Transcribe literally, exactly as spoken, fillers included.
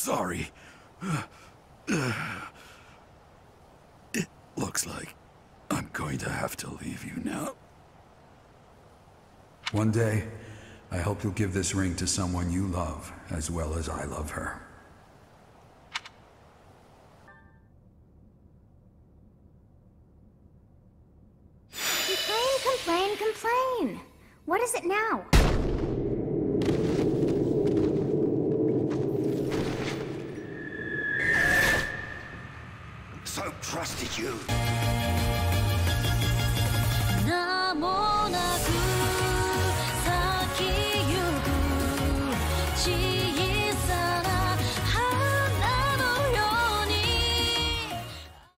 sorry. It looks like I'm going to have to leave you now. One day, I hope you'll give this ring to someone you love as well as I love her. Complain, complain, complain! What is it now? So trusted you.